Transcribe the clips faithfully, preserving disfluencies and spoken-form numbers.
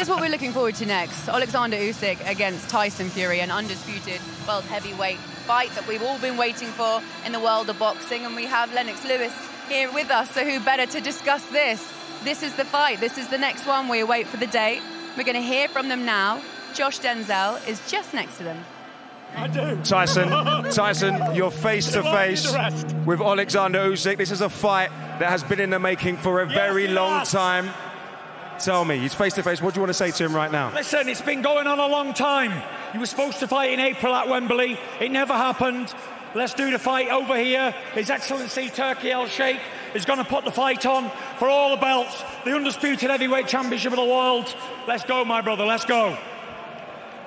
Here's what we're looking forward to next. Oleksandr Usyk against Tyson Fury, an undisputed world heavyweight fight that we've all been waiting for in the world of boxing. And we have Lennox Lewis here with us, so who better to discuss this? This is the fight. This is the next one. We await for the date. We're going to hear from them now. Josh Denzel is just next to them. I do. Tyson, Tyson, you're face-to-face with Oleksandr Usyk. This is a fight that has been in the making for a yes, very long has. time. Tell me, he's face-to-face. What do you want to say to him right now? Listen, it's been going on a long time. He was supposed to fight in April at Wembley. It never happened. Let's do the fight over here. His Excellency Turkey El Sheikh is going to put the fight on for all the belts. The undisputed heavyweight championship of the world. Let's go, my brother. Let's go.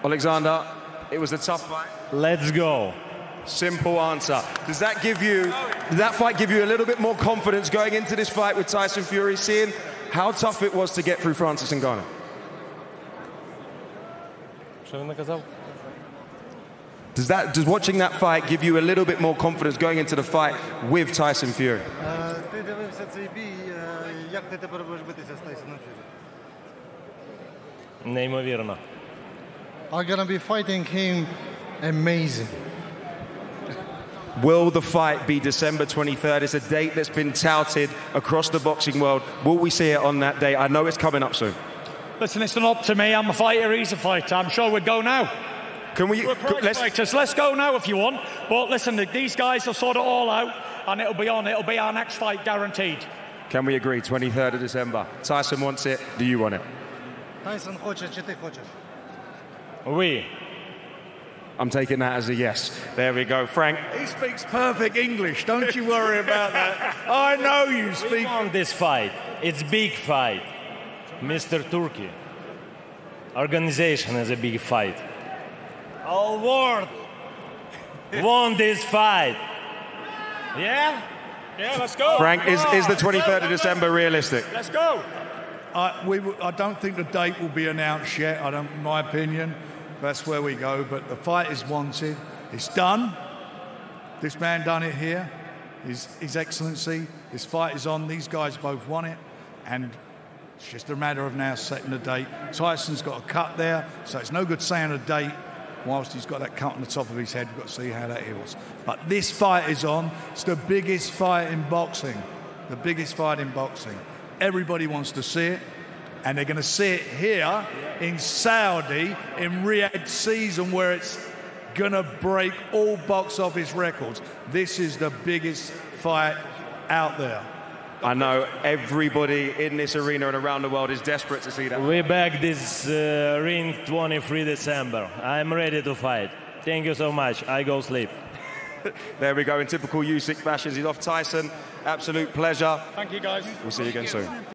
Oleksandr, it was a tough fight. Let's go. Simple answer. Does that give you, does that fight give you a little bit more confidence going into this fight with Tyson Fury, seeing how tough it was to get through Francis Ngannou? Does that, does watching that fight give you a little bit more confidence going into the fight with Tyson Fury? Неймовірно. Are going to be fighting him amazing. Will the fight be December twenty-third? It's a date that's been touted across the boxing world. Will we see it on that day? I know it's coming up soon. Listen, it's not up to me. I'm a fighter, he's a fighter. I'm sure we'd go now. Can we? We're prize let's, fighters. Let's go now if you want. But listen, these guys will sort it all out and it'll be on. It'll be our next fight, guaranteed. Can we agree? twenty-third of December. Tyson wants it. Do you want it? Tyson хочет, чи ти хочеш? Oui. I'm taking that as a yes. There we go, Frank. He speaks perfect English. Don't you worry about that. I know you speak. We want this fight. It's big fight, Mister Turkey. Organization is a big fight. All world want this fight. Yeah. Yeah. Let's go. Frank, is is the twenty-third of December realistic? Let's go. I, we, I don't think the date will be announced yet. I don't, in my opinion, that's where we go. But the fight is wanted. It's done. This man done it here. His, His Excellency. This fight is on. These guys both won it, and it's just a matter of now setting the date. Tyson's got a cut there, so it's no good saying a date whilst he's got that cut on the top of his head. We've got to see how that heals. But this fight is on. It's the biggest fight in boxing. The biggest fight in boxing. Everybody wants to see it, and they're going to see it here in Saudi, in Riyadh season, where it's going to break all box office records. This is the biggest fight out there. I know everybody in this arena and around the world is desperate to see that. We're back this uh, ring twenty-third of December. I'm ready to fight. Thank you so much. I go sleep. There we go, in typical Usyk fashion, he's off. Tyson, absolute pleasure. Thank you, guys. We'll see you again soon.